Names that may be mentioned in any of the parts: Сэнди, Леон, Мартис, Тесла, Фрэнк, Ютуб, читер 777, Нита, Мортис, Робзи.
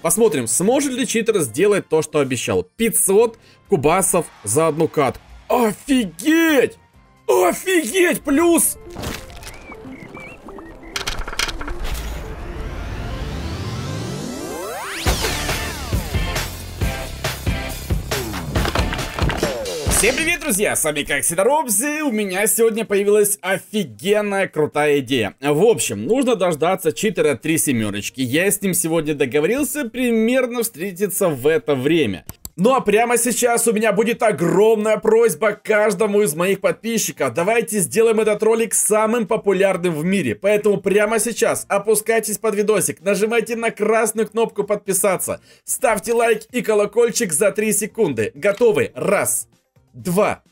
Посмотрим, сможет ли читер сделать то, что обещал. 500 кубасов за одну катку. Офигеть! Офигеть! Плюс... Всем привет, друзья! С вами, как всегда, Робзи. У меня сегодня появилась офигенная крутая идея. В общем, нужно дождаться читера 3 7. Я с ним сегодня договорился примерно встретиться в это время. Ну а прямо сейчас у меня будет огромная просьба к каждому из моих подписчиков. Давайте сделаем этот ролик самым популярным в мире. Поэтому прямо сейчас опускайтесь под видосик, нажимайте на красную кнопку подписаться, ставьте лайк и колокольчик за 3 секунды. Готовы? Раз, два,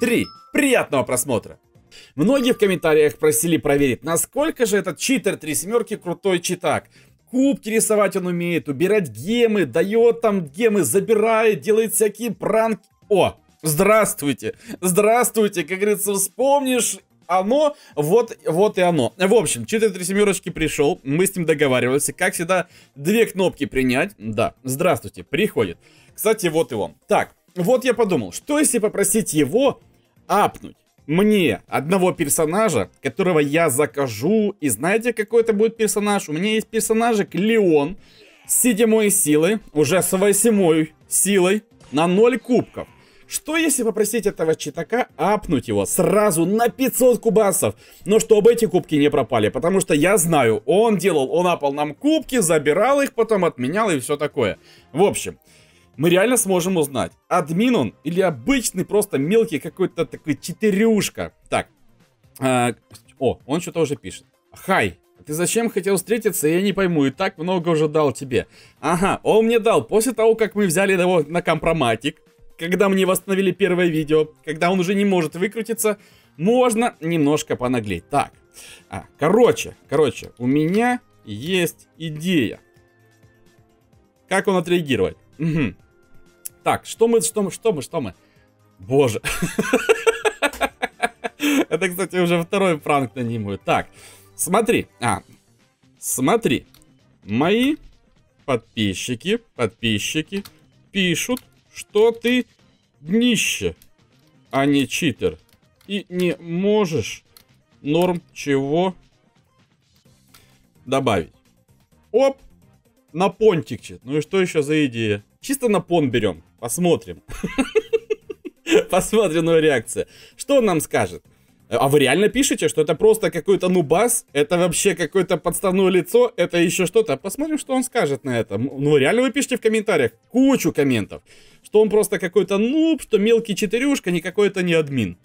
три. Приятного просмотра! Многие в комментариях просили проверить, насколько же этот читер 3 7 крутой читак. Кубки рисовать он умеет, убирать гемы, дает там гемы, забирает, делает всякие пранки. О, здравствуйте, здравствуйте, как говорится, вспомнишь оно, вот и оно. В общем, читер 3 7 пришел, мы с ним договаривались, как всегда, две кнопки принять, да, здравствуйте, приходит. Кстати, вот и он. Так, вот я подумал, что если попросить его апнуть мне одного персонажа, которого я закажу. И знаете, какой это будет персонаж? У меня есть персонажик Леон с 7 силой, уже с 8 силой на 0 кубков. Что если попросить этого читака апнуть его сразу на 500 кубасов? Но чтобы эти кубки не пропали, потому что я знаю, он апал нам кубки, забирал их, потом отменял и все такое. В общем... мы реально сможем узнать, админ он или обычный просто мелкий какой-то такой читерюшка. Так, о, он что-то уже пишет. Хай, ты зачем хотел встретиться, я не пойму, и так много уже дал тебе. Ага, он мне дал после того, как мы взяли его на компроматик, когда мне восстановили первое видео, когда он уже не может выкрутиться, можно немножко понаглеть. Так, короче, у меня есть идея. Как он отреагирует? Угу. Так, что мы? Боже. Это, кстати, уже второй пранк на нему. Так, смотри. Смотри. Мои подписчики пишут, что ты днище, а не читер. И не можешь норм чего добавить. Оп. На понтик чит. Ну и что еще за идея? Чисто на понт берем. Посмотрим. Посмотрим на реакцию. Что он нам скажет? А вы реально пишете, что это просто какой-то нубас? Это вообще какое-то подставное лицо? Это еще что-то? Посмотрим, что он скажет на это. Ну реально вы пишите в комментариях. Кучу комментов. Что он просто какой-то нуб, что мелкий читерюшка, никакой это не админ.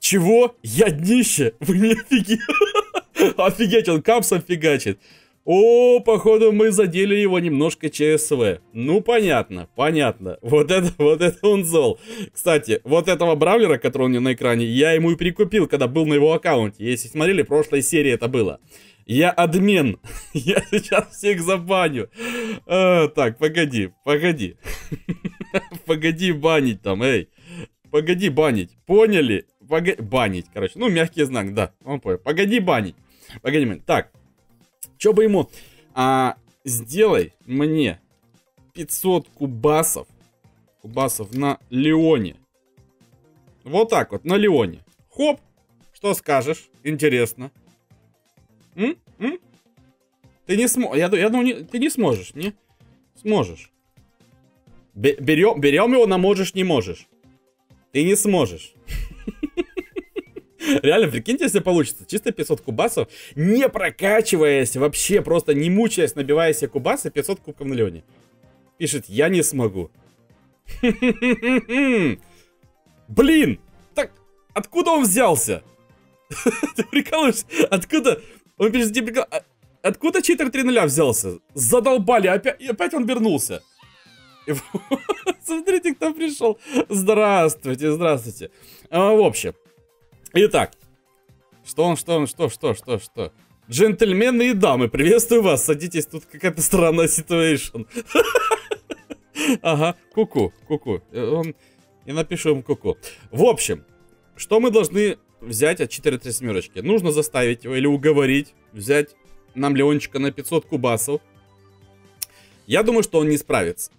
Чего? Я днище? Вы не офигели? Офигеть, он капсом фигачит. О, походу мы задели его немножко ЧСВ. Ну, понятно. Вот это он зол. Кстати, вот этого бравлера, который у меня на экране, я ему и прикупил, когда был на его аккаунте. Если смотрели, в прошлой серии это было. Я админ. Я сейчас всех забаню. Так, погоди. Погоди банить там, эй. Погоди банить. Поняли? Банить, короче. Ну, мягкий знак, да. Он понял. Погоди банить. Погоди. Так. Че бы ему? Сделай мне 500 кубасов на Леоне. Вот так вот, на Леоне. Хоп! Что скажешь? Интересно. Ты не сможешь. Я думаю, ты не сможешь, не? Сможешь. Берем его на можешь, не можешь. Ты не сможешь. Реально, прикиньте, если получится. Чисто 500 кубасов, не прокачиваясь вообще, просто не мучаясь, набивая себе кубасы, 500 кубков на Леоне. Пишет, я не смогу. Блин, так, откуда он взялся? Ты прикалываешься? Откуда? Он пишет, откуда читер 3 0 взялся? Задолбали, опять он вернулся. Смотрите, кто пришел. Здравствуйте. В общем. Итак, что? Джентльмены и дамы, приветствую вас, садитесь, тут какая-то странная ситуация. Ага, куку. Я напишу им куку. В общем, что мы должны взять от 4 3 7? Нужно заставить его или уговорить взять нам Леончика на 500 кубасов. Я думаю, что он не справится.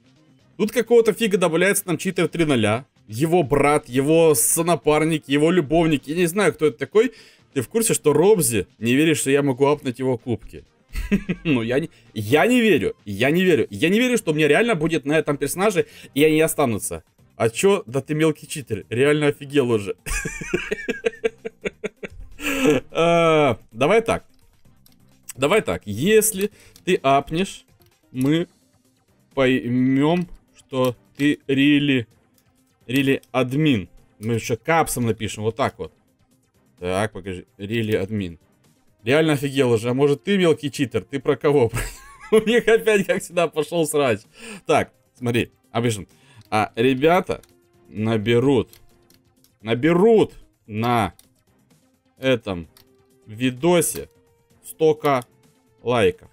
Тут какого-то фига добавляется нам читер 3 0. Его брат, его сонапарник, его любовник. Я не знаю, кто это такой. Ты в курсе, что Робзи не верит, что я могу апнуть его кубки? Ну, я не верю. Я не верю, что у меня реально будет на этом персонаже, и они останутся. А чё? Да ты мелкий читер. Реально офигел уже. Давай так. Если ты апнешь, мы поймем, что ты really админ. Мы еще капсом напишем. Вот так вот. Так, покажи. Really админ. Реально офигел уже. А может ты мелкий читер? Ты про кого? У них опять, как всегда, пошел срач. Так, смотри. Обычно. А ребята наберут на этом видосе столько лайков.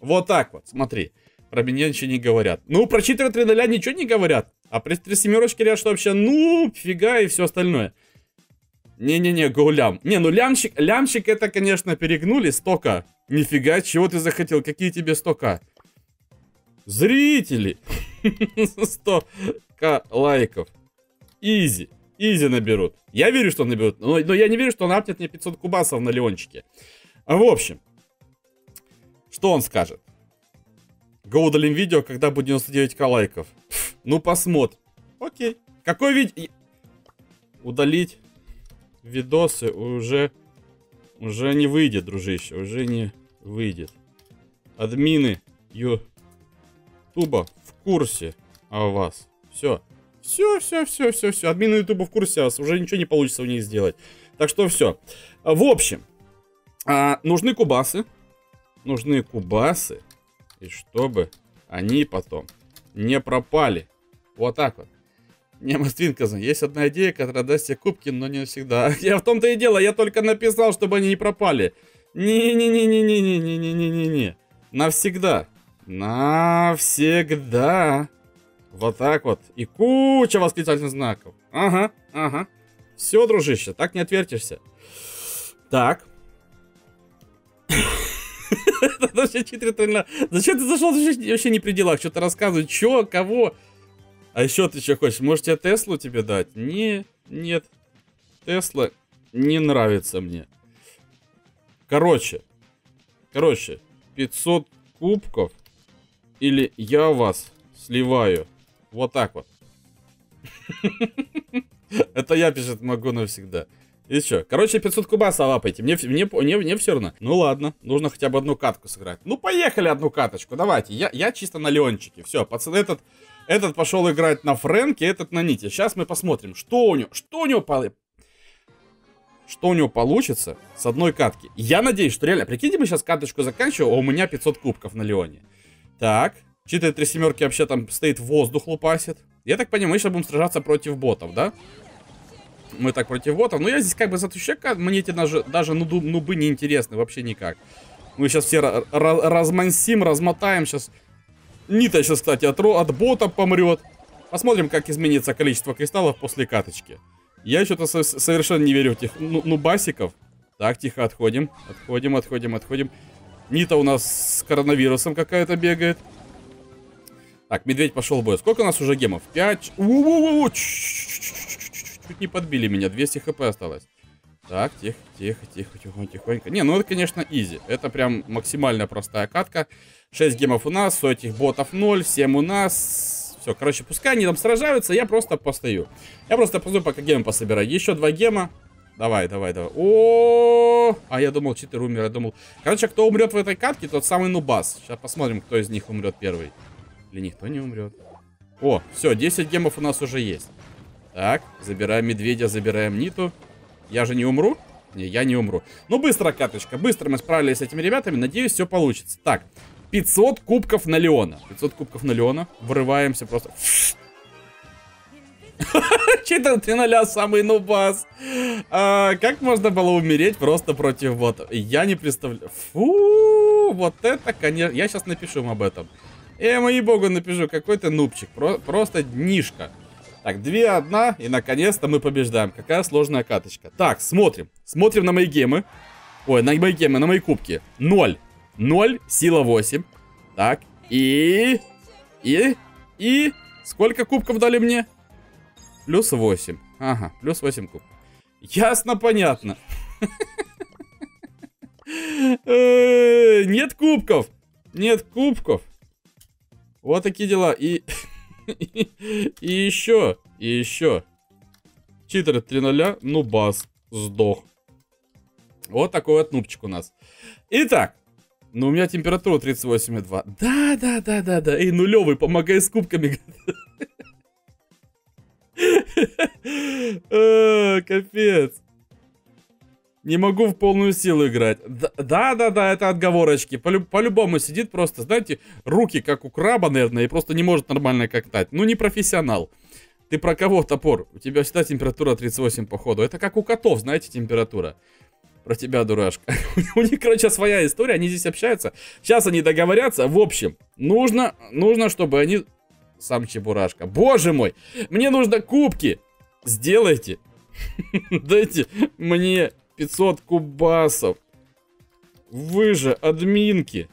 Вот так вот, смотри. Про меня ничего не говорят. Ну, про читера 3.0 ничего не говорят. А про 3.7 говорят, что вообще, ну, фига и все остальное. Не-не-не, гоулям. Не, ну лямщик это, конечно, перегнули. 100к. Нифига, чего ты захотел? Какие тебе 100к? Зрители. 100к лайков. Изи. Изи наберут. Я верю, что наберут. Но я не верю, что он апнет мне 500 кубасов на Леончике. В общем. Что он скажет? Гоудалим видео, когда будет 99к лайков. Пфф, ну посмотрим. Окей. Какой вид... Удалить... Видосы уже не выйдет, дружище, уже не выйдет. Админы Ютуба в курсе о вас. Все. Админы Ютуба в курсе о вас. Уже ничего не получится у них сделать. Так что все. В общем, нужны кубасы. И чтобы они потом не пропали. Вот так вот. Не, Моствинка, есть одна идея, которая даст тебе кубки, но не всегда. Я в том-то и дело, я только написал, чтобы они не пропали. Не-не-не-не-не-не-не-не-не-не. Навсегда. Навсегда. Вот так вот. И куча восклицательных знаков. Ага. Все, дружище, так не отвертишься. Так. Зачем ты зашел? Вообще не при делах. Что-то рассказывают. Че, кого? А еще ты что хочешь? Может, я Теслу тебе дать? Нет. Тесла не нравится мне. Короче, 500 кубков или я вас сливаю. Вот так вот. Это я, пишет, могу навсегда. И что? Короче, 500 кубасов лапайте. Мне все равно. Ну ладно, нужно хотя бы одну катку сыграть. Ну поехали одну каточку, давайте. Я чисто на Леончике. Все, пацаны, этот пошел играть на Фрэнке, этот на Ните. Сейчас мы посмотрим, что у него получится с одной катки. Я надеюсь, что реально... Прикиньте, мы сейчас каточку заканчиваем, а у меня 500 кубков на Леоне. Так, читер 3.7 вообще там стоит, воздух лупасит. Я так понимаю, мы сейчас будем сражаться против ботов, да? Мы так против ботов. Но я здесь как бы затущу, мне эти даже нубы не интересны вообще никак. Мы сейчас все размотаем сейчас. Нита сейчас, кстати, от бота помрет. Посмотрим, как изменится количество кристаллов после каточки. Я что-то совершенно не верю в этих нубасиков. Так, тихо, отходим. Нита у нас с коронавирусом какая-то бегает. Так, медведь пошел в бой. Сколько у нас уже гемов? 5. Чуть не подбили меня. 200 хп осталось. Так, тихо. Не, ну это, конечно, изи. Это прям максимально простая катка. 6 гемов у нас, у этих ботов 0, 7 у нас. Все, короче, пускай они там сражаются, я просто постою. Я просто постою, пока гемы пособираю. Еще 2 гема. Давай. О-о-о-о! А я думал, читер умер, Короче, кто умрет в этой катке, тот самый нубас. Сейчас посмотрим, кто из них умрет первый. Или никто не умрет. О, все, 10 гемов у нас уже есть. Так, забираем медведя, забираем Ниту. Я же не умру? Не, я не умру. Ну, быстро, каточка. Быстро мы справились с этими ребятами. Надеюсь, все получится. Так, 500 кубков на Леона. 500 кубков на Леона. Вырываемся просто. Читер 3.0 самый нубас. Как можно было умереть просто против бота? Я не представляю. Фу, вот это, конечно. Я сейчас напишу им об этом. Ей-богу, напишу. Какой-то нубчик. Просто днишка. Так, 2-1, и наконец-то мы побеждаем. Какая сложная каточка. Так, смотрим. Смотрим на мои гемы. Ой, на мои кубки. 0. 0, сила 8. Так, И сколько кубков дали мне? Плюс 8. Ага, плюс 8 кубков. Ясно, понятно. Нет кубков. Нет кубков. Вот такие дела. И еще. Читер 3 0. Нубас. Сдох. Вот такой вот нубчик у нас. Итак. Ну, у меня температура 38,2. Да. Эй, нулевый, помогай с кубками. Капец. Не могу в полную силу играть. Да, это отговорочки. По-любому сидит просто, знаете, руки как у краба, наверное, и просто не может нормально коктать. Ну, не профессионал. Ты про кого, топор? У тебя всегда температура 38, походу. Это как у котов, знаете, температура. Про тебя, дурашка. У них, короче, своя история. Они здесь общаются. Сейчас они договорятся. В общем, нужно, чтобы они... Сам Чебурашка. Боже мой! Мне нужно кубки! Сделайте. Дайте мне 500 кубасов. Вы же админки.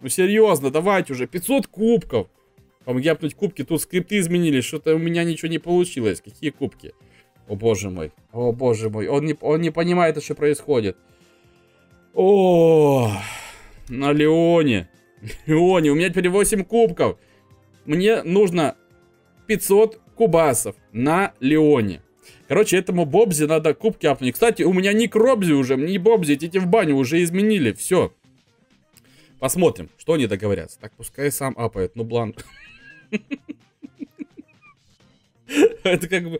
Ну, серьезно, давайте уже. 500 кубков. Помоги обнуть кубки. Тут скрипты изменились. Что-то у меня ничего не получилось. Какие кубки? О боже мой, о боже мой. Он не понимает, что происходит. О, на Леоне. Леоне, у меня теперь 8 кубков. Мне нужно 500 кубасов на Леоне. Короче, этому Бобзи надо кубки апнуть. Кстати, у меня ник Робзи уже, не Бобзи, эти в баню уже изменили. Все. Посмотрим, что они договорятся. Так, пускай сам апает. Ну, бланк. Это как бы...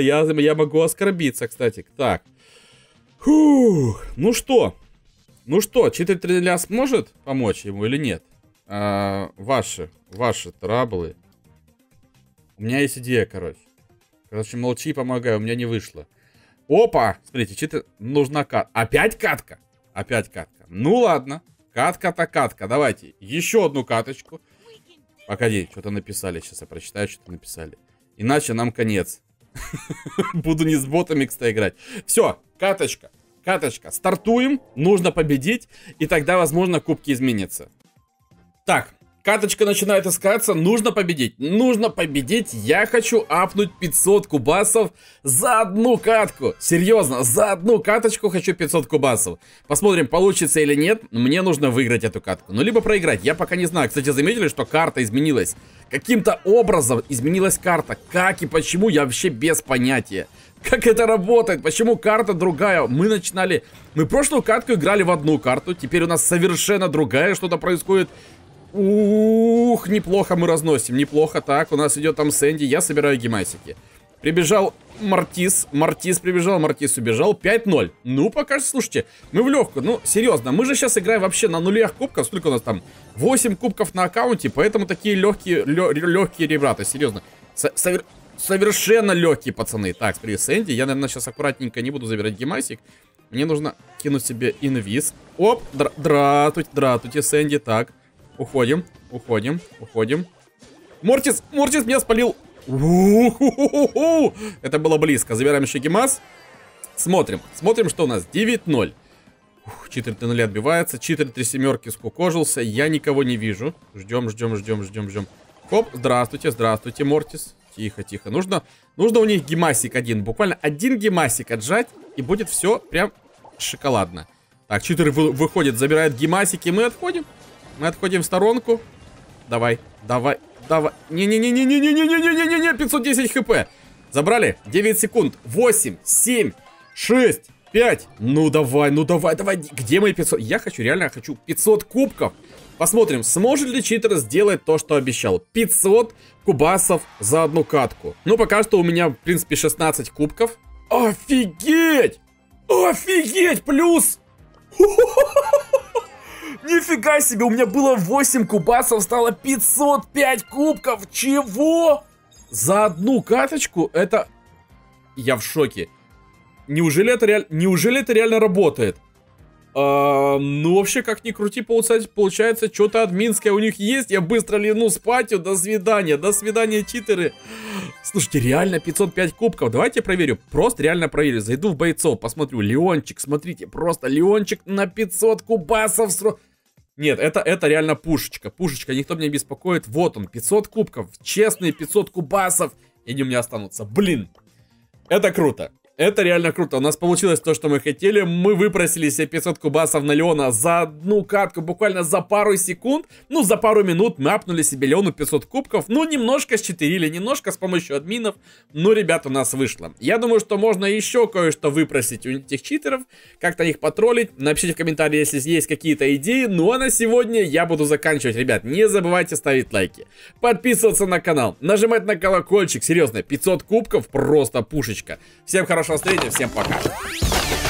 Я могу оскорбиться, кстати. Так. Фух. Ну что, 4-3 сможет помочь ему или нет? Ваши траблы. У меня есть идея, короче. Короче, молчи и помогай, у меня не вышло. Опа! Смотрите, читер... Нужна катка. Опять катка? Опять катка. Ну ладно. Катка-то катка. Давайте еще одну каточку. Погоди, что-то написали. Сейчас я прочитаю, что-то написали. Иначе нам конец. Буду не с ботами, кстати, играть. Все, каточка. Каточка. Стартуем. Нужно победить. И тогда, возможно, кубки изменятся. Так, каточка начинает искаться. Нужно победить. Нужно победить. Я хочу апнуть 500 кубасов за одну катку. Серьезно, за одну каточку хочу 500 кубасов. Посмотрим, получится или нет. Мне нужно выиграть эту катку. Ну, либо проиграть. Я пока не знаю. Кстати, заметили, что карта изменилась? Каким-то образом изменилась карта. Как и почему, я вообще без понятия. Как это работает? Почему карта другая? Мы прошлую катку играли в одну карту. Теперь у нас совершенно другая. Что-то происходит... Ух, неплохо мы разносим. Неплохо. Так, у нас идет там Сэнди. Я собираю гемасики. Прибежал Мартис. Мартис прибежал, Мартис убежал. 5-0. Ну, пока что, слушайте, мы в легкую. Ну, серьезно, мы же сейчас играем вообще на нулях кубков. Сколько у нас там? 8 кубков на аккаунте. Поэтому такие легкие ребята. Серьезно. Совершенно легкие пацаны. Так, смотри, Сэнди. Я, наверное, сейчас аккуратненько не буду забирать гемасик. Мне нужно кинуть себе инвиз. Оп, дратуть, Сэнди. Так. Уходим. Мортис меня спалил. Это было близко. Забираем еще гемас. Смотрим, что у нас. 9-0. Читер 3 0 отбивается. Читер 3 семерки скукожился. Я никого не вижу. Ждем. Хоп, здравствуйте, Мортис. Тихо. Нужно у них гемасик один. Буквально один гемасик отжать. И будет все прям шоколадно. Так, читер выходит, забирает гемасики. Мы отходим. В сторонку. Давай. Не-не-не-не-не-не-не-не-не-не-не. 510 хп. Забрали. 9 секунд. 8, 7, 6, 5. Ну давай. Где мои 500? Я реально хочу 500 кубков. Посмотрим, сможет ли читер сделать то, что обещал. 500 кубасов за одну катку. Ну, пока что у меня, в принципе, 16 кубков. Офигеть! Плюс! Нифига себе, у меня было 8 кубасов, стало 505 кубков. Чего? За одну каточку? Это... Я в шоке. Неужели это реально работает? Ну, вообще, как ни крути, получается, что-то админское у них есть. Я быстро лину спать. До свидания, читеры. Слушайте, реально 505 кубков. Давайте проверю. Просто реально проверю. Зайду в бойцов, посмотрю. Леончик, смотрите. Просто Леончик на 500 кубасов. Нет, это реально пушечка. Пушечка, никто меня не беспокоит. Вот он, 500 кубков. Честные 500 кубасов. И они у меня останутся. Блин, это круто. Это реально круто. У нас получилось то, что мы хотели. Мы выпросили себе 500 кубасов на Леона за одну катку. Буквально за пару секунд. Ну, за пару минут мы апнули себе Леону 500 кубков. Ну, немножко считерили, немножко с помощью админов. Но, ребят, у нас вышло. Я думаю, что можно еще кое-что выпросить у этих читеров. Как-то их потроллить. Напишите в комментариях, если есть какие-то идеи. Ну, а на сегодня я буду заканчивать. Ребят, не забывайте ставить лайки. Подписываться на канал. Нажимать на колокольчик. Серьезно, 500 кубков просто пушечка. Всем хорошо. Всем пока.